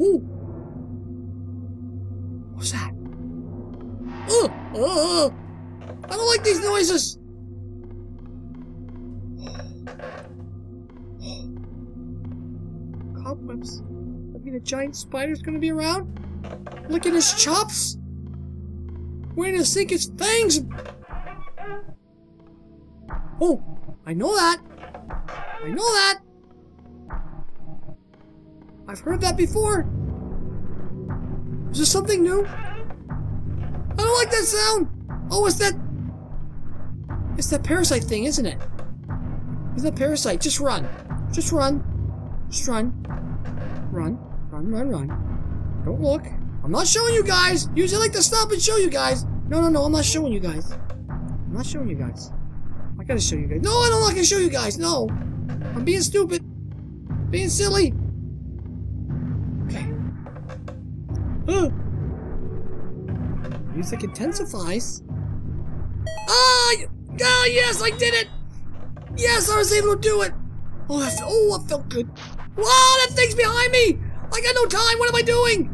Ooh. What's that? Ugh! I don't like these noises! Cobwebs. I mean, a giant spider's gonna be around? Look at his chops! Where does think his fangs? Oh! I know that! I know that! I've heard that before! Is this something new? I don't like that sound! Oh, it's that... It's that parasite thing, isn't it? It's that parasite. Just run. Just run. Just run. Run. Run, run, run. Don't look. I'm not showing you guys! Usually I like to stop and show you guys! No, no, no, I'm not showing you guys. I'm not showing you guys. I gotta show you guys. No, I don't like to show you guys! No! I'm being stupid! I'm being silly! Okay. Ugh! Music intensifies. Ah! Ah, yes, I did it! Yes, I was able to do it! Oh, I felt good. Wow, that thing's behind me! I got no time, what am I doing?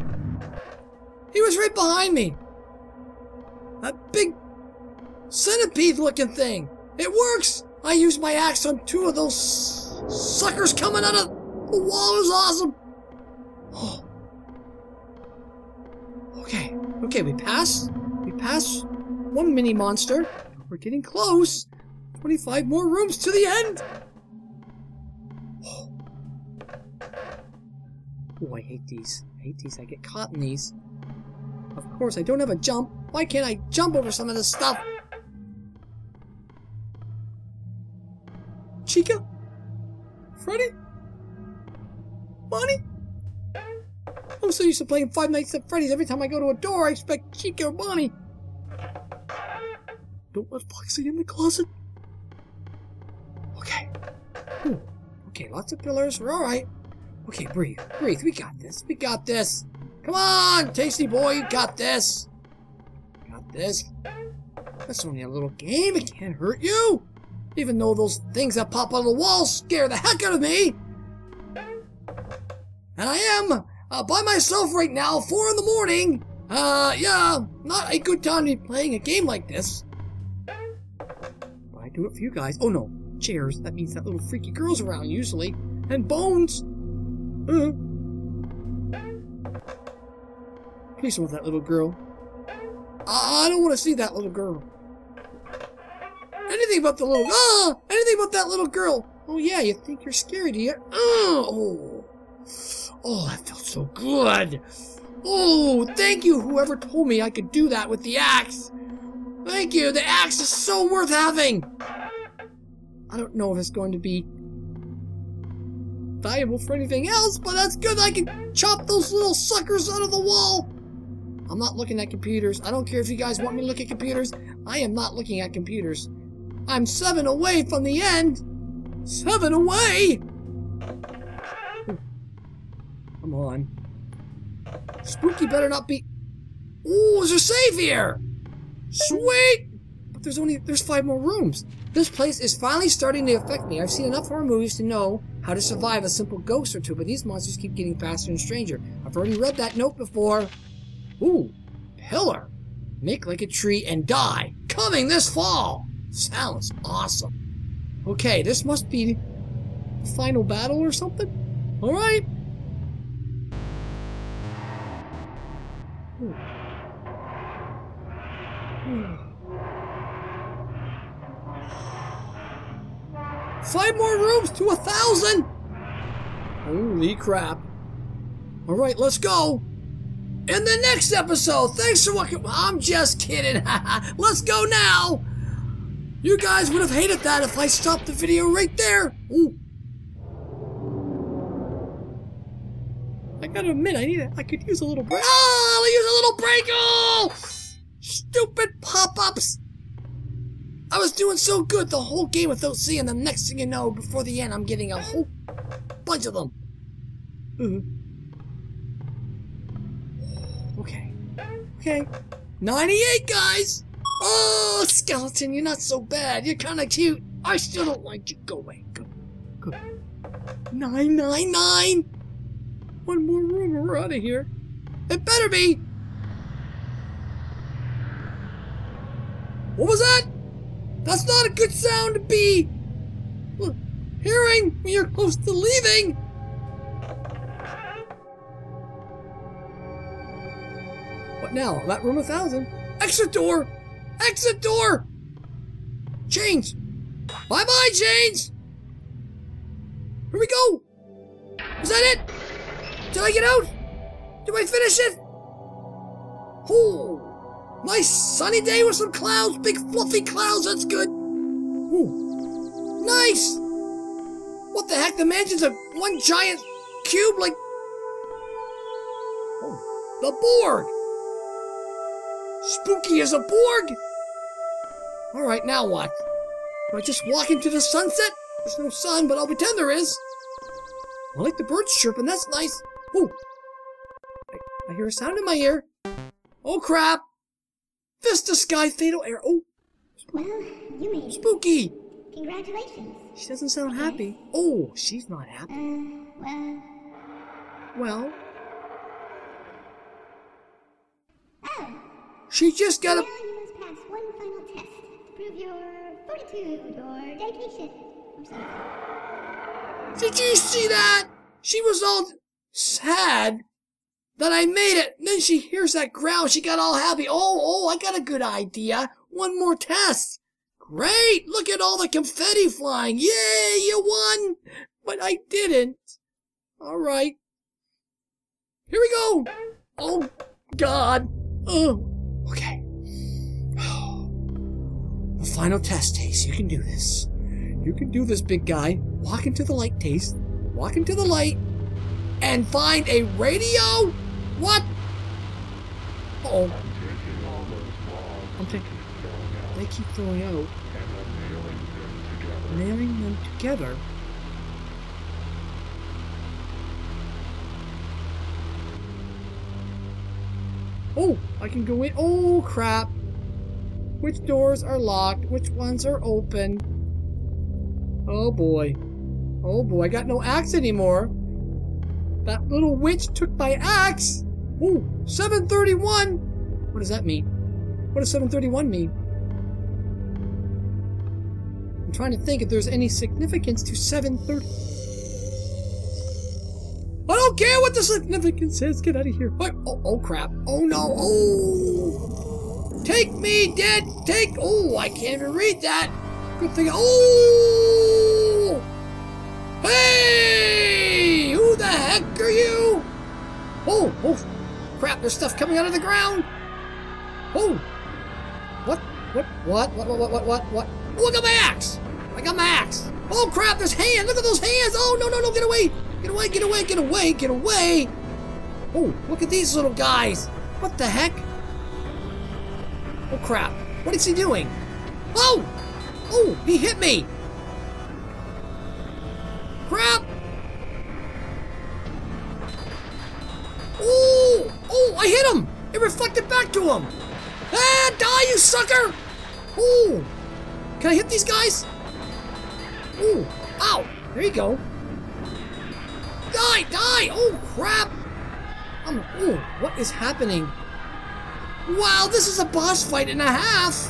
He was right behind me. That big centipede-looking thing. It works! I used my axe on two of those suckers coming out of the wall. It was awesome! Oh. Okay. Okay, we pass. We pass one mini monster. We're getting close. 25 more rooms to the end! Oh. Oh, I hate these. I hate these. I get caught in these. Of course, I don't have a jump. Why can't I jump over some of this stuff? Chica? Freddy? Bonnie? I'm so used to playing Five Nights at Freddy's. Every time I go to a door, I expect Chica or Bonnie. Don't let Foxy in the closet. Okay. Ooh. Okay, lots of pillars. We're alright. Okay, breathe. Breathe. We got this. We got this. Come on, tasty boy. You got this. Got this. That's only a little game. It can't hurt you. Even though those things that pop out of the walls scare the heck out of me. And I am by myself right now, 4 in the morning. Yeah, not a good time to be playing a game like this. But I do it for you guys. Oh no, chairs. That means that little freaky girl's around usually. And bones. Please don't, that little girl. I don't want to see that little girl. Anything about the little... Ah! Anything about that little girl! Oh yeah, you think you're scary, do you? Oh! Oh, that felt so good! Oh, thank you, whoever told me I could do that with the axe! Thank you, the axe is so worth having! I don't know if it's going to be valuable for anything else, but that's good that I can chop those little suckers out of the wall! I'm not looking at computers. I don't care if you guys want me to look at computers. I am not looking at computers. I'm 7 away from the end! 7 away! Come on. Spooky better not be... Ooh, there's a save here! Sweet! But there's 5 more rooms. This place is finally starting to affect me. I've seen enough horror movies to know how to survive a simple ghost or two, but these monsters keep getting faster and stranger. I've already read that note before. Ooh, pillar. Make like a tree and die. Coming this fall! Sounds awesome. Okay, this must be the final battle or something? Alright. Hmm. 5 more rooms to 1,000! Holy crap. Alright, let's go! In the next episode, thanks for watching. I'm just kidding. Let's go now! You guys would have hated that if I stopped the video right there. Ooh. I gotta admit, I could use a little break. Ah, I'll use a little break. Oh, stupid pop-ups. I was doing so good the whole game without seeing them. Next thing you know, before the end, I'm getting a whole bunch of them. Okay. Okay. 98, guys. Oh, skeleton, you're not so bad. You're kind of cute. I still don't like you. Go away. Go. 999. 1 more room. we're out of here. It better be! What was that? That's not a good sound to be hearing when you're close to leaving! What now? I'm at room 1000. Exit door! Exit door! Chains! Bye-bye, Chains! Here we go! Is that it? Did I get out? Did I finish it? Oh, nice sunny day with some clouds, big fluffy clouds, that's good. Ooh. Nice! What the heck, the mansion's a one giant cube like... Oh, the Borg! Spooky as a Borg! Alright, now what? Do I just walk into the sunset? There's no sun, but I'll pretend there is. I like the birds chirping, that's nice. Ooh! I hear a sound in my ear. Oh crap! Vista Sky Fatal Air. Oh! Well, you made it. Spooky! Congratulations. She doesn't sound happy. Oh, she's not happy. Well. Oh! She just got a. Now you must pass one final test to prove your fortitude or dedication or something. Did you see that? She was all sad. That I made it! And then she hears that growl, she got all happy. Oh, I got a good idea. One more test. Great! Look at all the confetti flying. Yay, you won! But I didn't. Alright. Here we go! Oh, God. Oh, okay. The final test, Taste. You can do this. You can do this, big guy. Walk into the light, Taste. Walk into the light. And find a radio? What? Uh-oh. I'm thinking. They keep throwing out. Nailing them together? Oh, I can go in. Oh, crap. Which doors are locked? Which ones are open? Oh, boy. Oh, boy. I got no axe anymore. That little witch took my axe! Ooh, 731! What does that mean? What does 731 mean? I'm trying to think if there's any significance to 730. I don't care what the significance is! Get out of here! Oh crap! Oh no! Oh! Take me, dead! Take! Oh, I can't even read that! Good thing. Oh! Hey! Who the heck are you? Oh, oh, crap, there's stuff coming out of the ground. Oh, what? Oh, I got my axe. Oh, crap, there's hands. Look at those hands. Oh, no, get away. Get away. Oh, look at these little guys. What the heck? Oh, crap. What is he doing? Oh, oh, he hit me. Crap. Oh! Oh, I hit him! It reflected back to him! Ah, die, you sucker! Oh! Can I hit these guys? Oh! Ow! There you go. Die! Die! Oh, crap! Oh, what is happening? Wow, this is a boss fight and a half!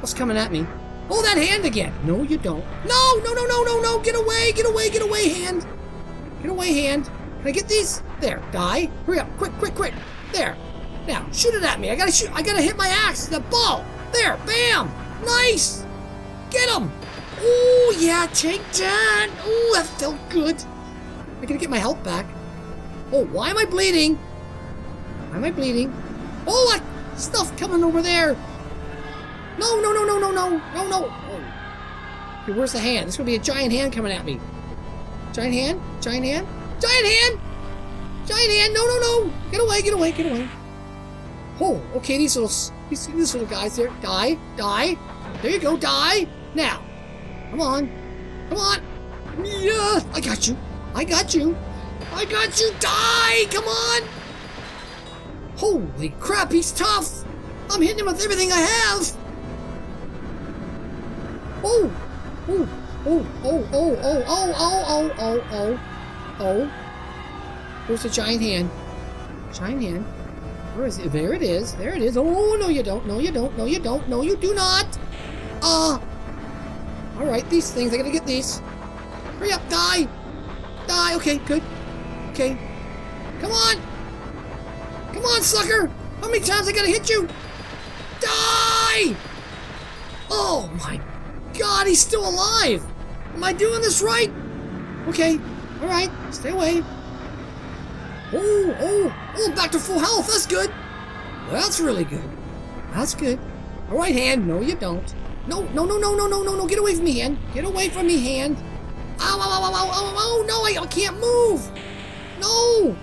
What's coming at me? Oh, that hand again! No, you don't. No! Get away, hand! Get away, hand! Can I get these? There, die. Hurry up, quick. There. Now, shoot it at me. I gotta hit my axe, the ball. There, bam. Nice. Get him. Oh, yeah, take that. Oh, that felt good. I gotta get my health back. Oh, why am I bleeding? Oh, that stuff coming over there. No. Oh. Okay, where's the hand? There's gonna be a giant hand coming at me. Giant hand! No! Get away! Oh, okay, these little guys there. Die! There you go, die! Now! Come on! Yeah! I got you! Die! Come on! Holy crap, he's tough! I'm hitting him with everything I have! Oh! There's a giant hand. Chime in. Where is it? There it is. There it is. Oh, no you don't. No you don't. No you don't. No you do not. Alright, these things. I gotta get these. Hurry up. Die. Die. Okay, good. Okay. Come on. Come on, sucker. How many times I gotta hit you? Die! Oh my god, he's still alive! Am I doing this right? Okay, alright, stay away. Oh, back to full health, that's good! That's really good. That's good. Alright, hand, no you don't. No, get away from me, hand. Get away from me, hand. Ow, no, I can't move! No!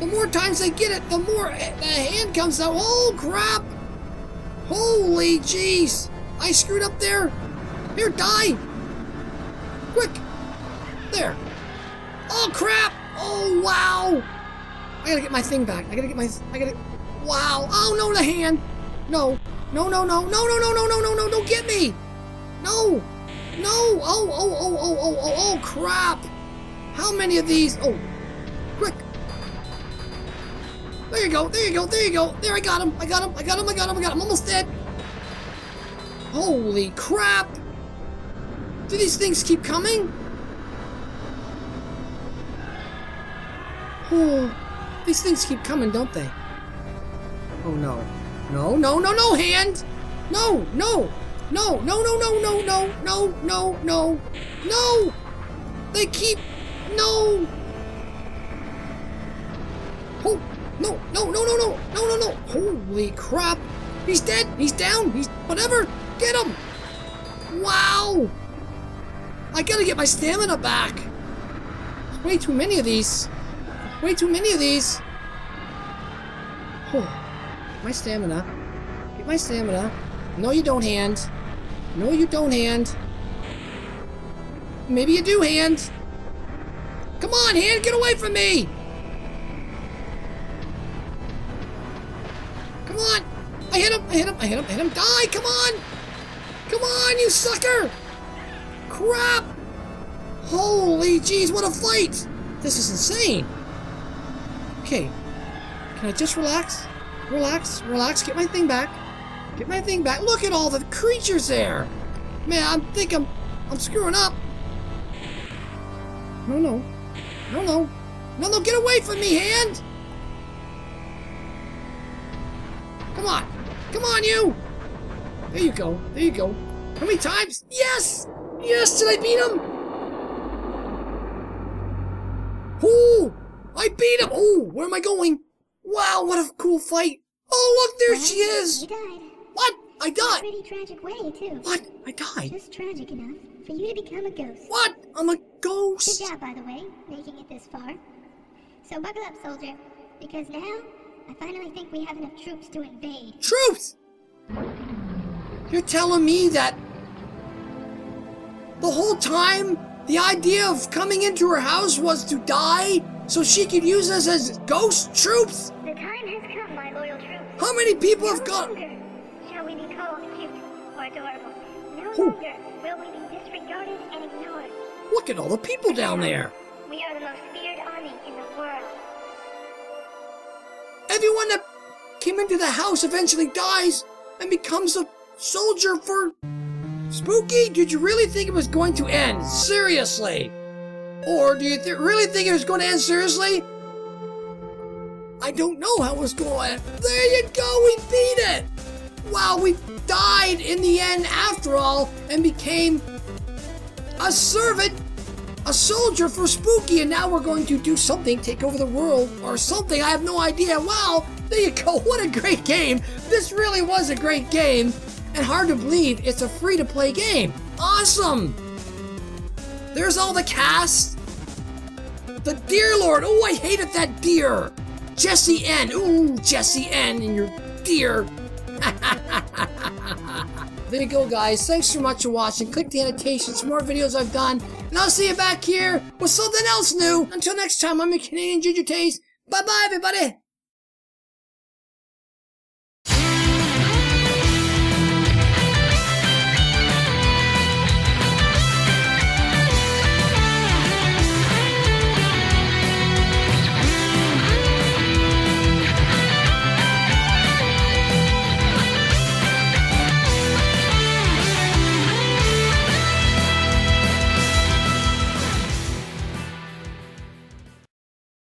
The more times I get it, the more the hand comes out. Oh, crap! Holy jeez! I screwed up there! Here, die! Quick! There! Oh, crap! Oh, wow! I gotta get my thing back. Wow! Oh, no, the hand! No, don't get me! No! No! Oh, crap! How many of these? Oh! Quick! There you go. There, I got him. I'm almost dead. Holy crap. Do these things keep coming? Oh, these things keep coming, don't they? Oh, no. No, hand. No. No. They keep, no. Oh. No. Holy crap. He's dead. He's down. He's whatever. Get him. Wow. I gotta get my stamina back. There's way too many of these. Oh, my stamina. Get my stamina. No, you don't, hand. Maybe you do, hand. Come on, hand. Get away from me. Come on! I hit him! Die! Come on! Come on, you sucker! Crap! Holy jeez, what a fight! This is insane! Okay. Can I just relax? Relax, get my thing back. Look at all the creatures there! Man, I think I'm screwing up. No, get away from me, hand! Come on, you! There you go. How many times? Yes! Did I beat him? Oh! I beat him! Oh, where am I going? Wow, what a cool fight! Oh, look, there she is! You died. What? I died? Pretty tragic way, too. What? I died? Just tragic enough for you to become a ghost. What? I'm a ghost? Good job, by the way, making it this far. So buckle up, soldier, because now I finally think we have enough troops to invade. Troops? You're telling me that the whole time the idea of coming into her house was to die so she could use us as ghost troops? The time has come, my loyal troops. How many people have gone? No longer shall we be called cute or adorable. No longer will we be disregarded and ignored. Look at all the people down there. We are the most feared army in the world. Everyone that came into the house eventually dies and becomes a soldier for... Spooky, did you really think it was going to end? Seriously? Or do you really think it was going to end seriously? I don't know how it was going. There you go, we beat it! Wow, we died in the end after all and became a servant. A soldier for Spooky, and now we're going to do something, take over the world, or something, I have no idea. Wow, there you go, what a great game. This really was a great game, and hard to believe it's a free-to-play game. Awesome. There's all the cast. The Deer Lord, oh, I hated that deer. Jesse N, ooh, Jesse N and your deer. There you go, guys. Thanks so much for watching. Click the annotations for more videos I've done. And I'll see you back here with something else new. Until next time, I'm your Canadian Ginger Taste. Bye-bye, everybody.